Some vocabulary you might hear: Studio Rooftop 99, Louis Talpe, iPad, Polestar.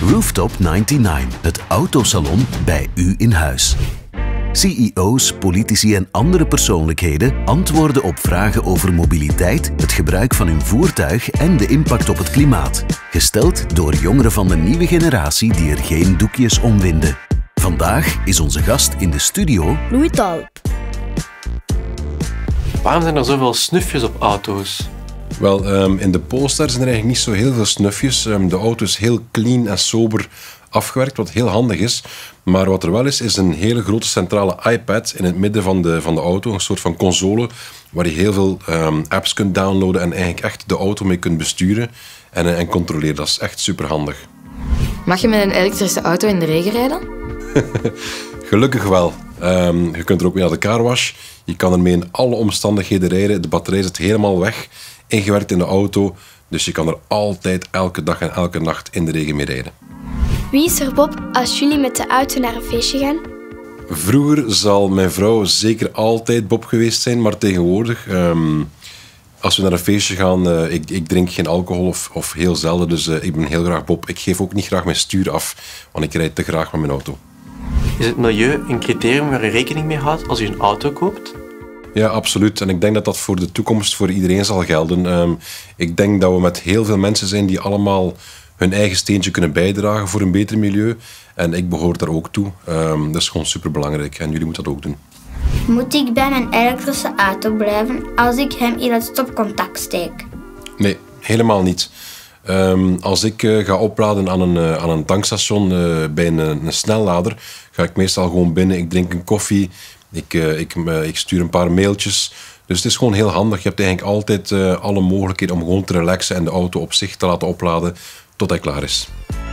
Rooftop 99, het autosalon bij u in huis. CEO's, politici en andere persoonlijkheden antwoorden op vragen over mobiliteit, het gebruik van hun voertuig en de impact op het klimaat. Gesteld door jongeren van de nieuwe generatie die er geen doekjes om winden. Vandaag is onze gast in de studio Louis Talpe. Waarom zijn er zoveel snufjes op auto's? Wel, in de Polestar zijn er eigenlijk niet zo heel veel snufjes. De auto is heel clean en sober afgewerkt, wat heel handig is. Maar wat er wel is, is een hele grote centrale iPad in het midden van de auto. Een soort van console waar je heel veel apps kunt downloaden en eigenlijk echt de auto mee kunt besturen en controleren. Dat is echt superhandig. Mag je met een elektrische auto in de regen rijden? Gelukkig wel. Je kunt er ook mee naar de carwash. Je kan ermee in alle omstandigheden rijden. De batterij zit helemaal weg, ingewerkt in de auto. Dus je kan er altijd elke dag en elke nacht in de regen mee rijden. Wie is er Bob als jullie met de auto naar een feestje gaan? Vroeger zal mijn vrouw zeker altijd Bob geweest zijn, maar tegenwoordig... als we naar een feestje gaan, ik drink geen alcohol of heel zelden, dus ik ben heel graag Bob. Ik geef ook niet graag mijn stuur af, want ik rijd te graag met mijn auto. Is het milieu een criterium waar je rekening mee houdt als je een auto koopt? Ja, absoluut. En ik denk dat dat voor de toekomst voor iedereen zal gelden. Ik denk dat we met heel veel mensen zijn die allemaal hun eigen steentje kunnen bijdragen voor een beter milieu. En ik behoor daar ook toe. Dat is gewoon superbelangrijk en jullie moeten dat ook doen. Moet ik bij mijn elektrische auto blijven als ik hem in het stopcontact steek? Nee, helemaal niet. Als ik ga opladen aan een tankstation bij een snellader, ga ik meestal gewoon binnen. Ik drink een koffie, ik stuur een paar mailtjes. Dus het is gewoon heel handig. Je hebt eigenlijk altijd alle mogelijkheden om gewoon te relaxen en de auto op zich te laten opladen tot hij klaar is.